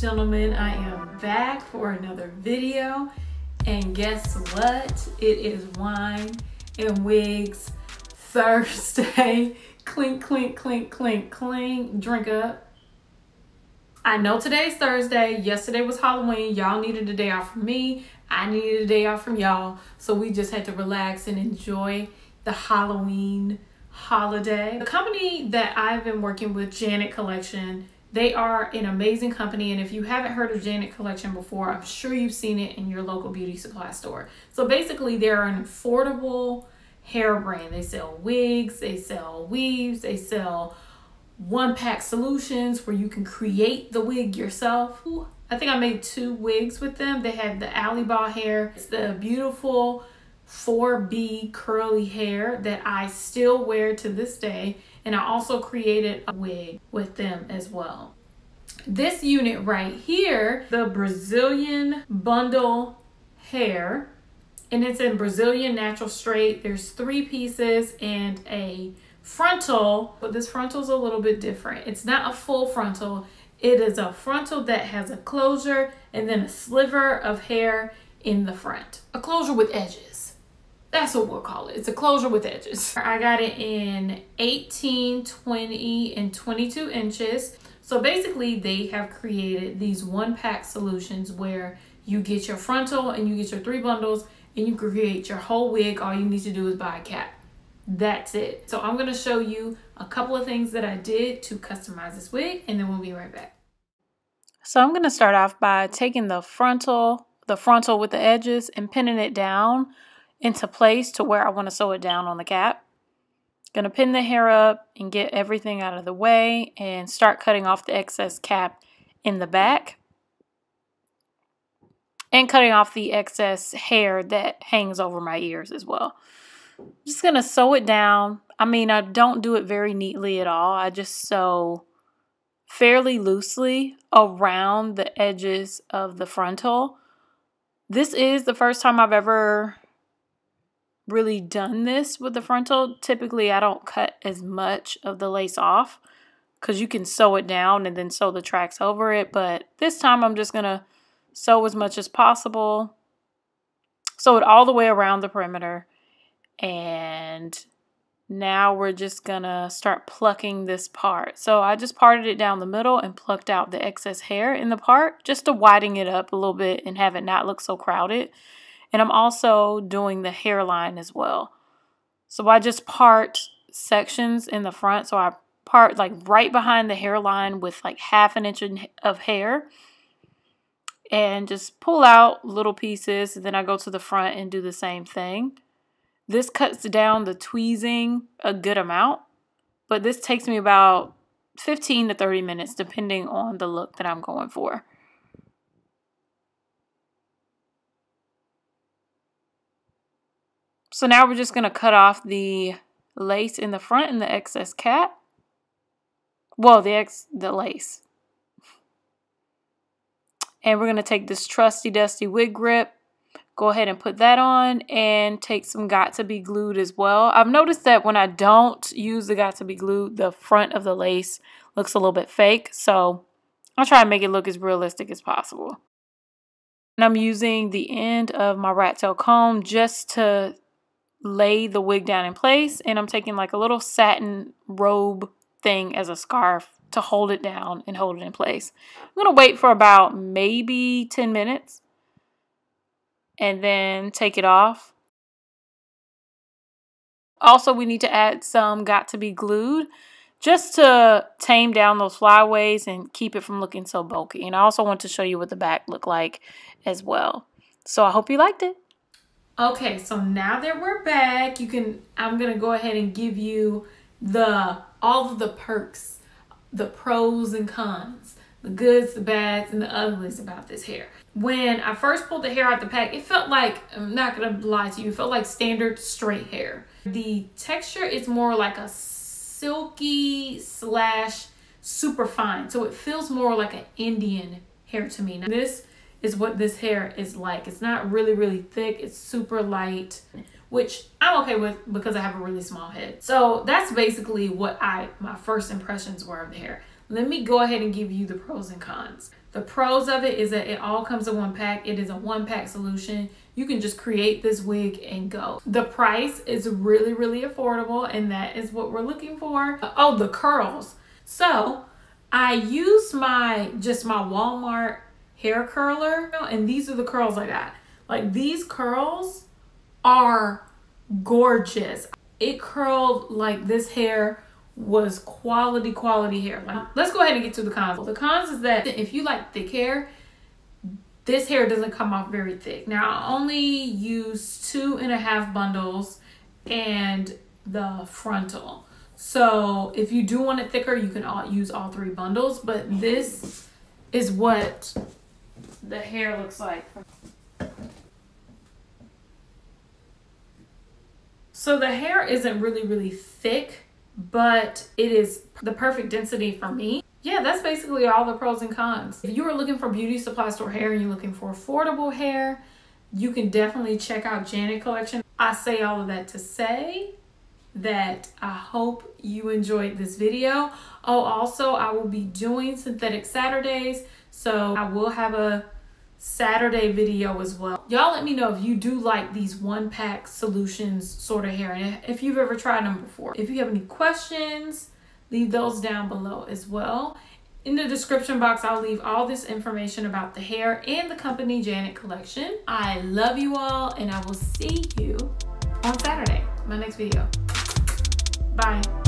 gentlemen, I am back for another video, and guess what? It is Wine and Wigs Thursday. Clink, clink, clink, clink, clink. Drink up. I know today's Thursday. Yesterday was Halloween. Y'all needed a day off from me. I needed a day off from y'all. So we just had to relax and enjoy the Halloween holiday. The company that I've been working with, Janet Collection, they are an amazing company, and if you haven't heard of Janet Collection before, I'm sure you've seen it in your local beauty supply store. So basically, they're an affordable hair brand. They sell wigs, they sell weaves, they sell one-pack solutions where you can create the wig yourself. Ooh, I think I made two wigs with them. They had the Aliba hair. It's the beautiful 4B curly hair that I still wear to this day, and I also created a wig with them as well. This unit right here, the Brazilian bundle hair, and it's in Brazilian natural straight. There's three pieces and a frontal, but this frontal is a little bit different. It's not a full frontal. It is a frontal that has a closure and then a sliver of hair in the front. A closure with edges. That's what we'll call it. It's a closure with edges. I got it in 18, 20, and 22 inches. So basically they have created these one-pack solutions where you get your frontal and you get your three bundles and you create your whole wig. All you need to do is buy a cap. That's it. So I'm gonna show you a couple of things that I did to customize this wig, and then we'll be right back. So I'm gonna start off by taking the frontal with the edges and pinning it down into place to where I want to sew it down on the cap. Gonna pin the hair up and get everything out of the way and start cutting off the excess cap in the back and cutting off the excess hair that hangs over my ears as well. I'm just gonna sew it down. I mean, I don't do it very neatly at all. I just sew fairly loosely around the edges of the frontal. This is the first time I've ever really done this with the frontal. Typically I don't cut as much of the lace off because you can sew it down and then sew the tracks over it, but this time I'm just gonna sew as much as possible, sew it all the way around the perimeter, and now we're just gonna start plucking this part. So I just parted it down the middle and plucked out the excess hair in the part just to widen it up a little bit and have it not look so crowded. And I'm also doing the hairline as well. So I just part sections in the front. So I part like right behind the hairline with like half an inch of hair and just pull out little pieces. And then I go to the front and do the same thing. This cuts down the tweezing a good amount, but this takes me about 15 to 30 minutes depending on the look that I'm going for. So now we're just going to cut off the lace in the front and the excess cap. Well, the lace. And we're going to take this trusty dusty wig grip. Go ahead and put that on and take some Got2b glued as well. I've noticed that when I don't use the Got2b glue, the front of the lace looks a little bit fake. So I'll try and make it look as realistic as possible. And I'm using the end of my rat tail comb just to lay the wig down in place, and I'm taking like a little satin robe thing as a scarf to hold it down and hold it in place. I'm gonna wait for about maybe 10 minutes and then take it off. Also, we need to add some Got2b glued just to tame down those flyaways and keep it from looking so bulky. And I also want to show you what the back looked like as well. So I hope you liked it. Okay, so now that we're back, I'm gonna go ahead and give you all of the perks, the pros and cons, the goods, the bads, and the uglies about this hair. When I first pulled the hair out the pack, it felt like, I'm not gonna lie to you, it felt like standard straight hair. The texture is more like a silky / super fine. So it feels more like an Indian hair to me. Now, this is what this hair is like. It's not really, really thick. It's super light, which I'm okay with because I have a really small head. So that's basically what my first impressions were of the hair. Let me go ahead and give you the pros and cons. The pros of it is that it all comes in one pack. It is a one-pack solution. You can just create this wig and go. The price is really, really affordable, and that is what we're looking for. Oh, the curls. So I used just my Walmart hair curler, and these are the curls I got. Like, these curls are gorgeous. It curled like this hair was quality hair. Like, let's go ahead and get to the cons. The cons is that if you like thick hair, this hair doesn't come off very thick. Now, I only used 2.5 bundles and the frontal. So if you do want it thicker, you can use all 3 bundles, but this is what the hair looks like. So the hair isn't really, really thick, but it is the perfect density for me. Yeah, that's basically all the pros and cons. If you are looking for beauty supply store hair and you're looking for affordable hair, you can definitely check out Janet Collection. I say all of that to say that I hope you enjoyed this video. Oh, also, I will be doing synthetic Saturdays, so I will have a Saturday video as well. Y'all let me know if you do like these one-pack solutions sort of hair, and if you've ever tried them before. If you have any questions, leave those down below as well. In the description box, I'll leave all this information about the hair and the company Janet Collection. I love you all, and I will see you on Saturday, my next video. Bye.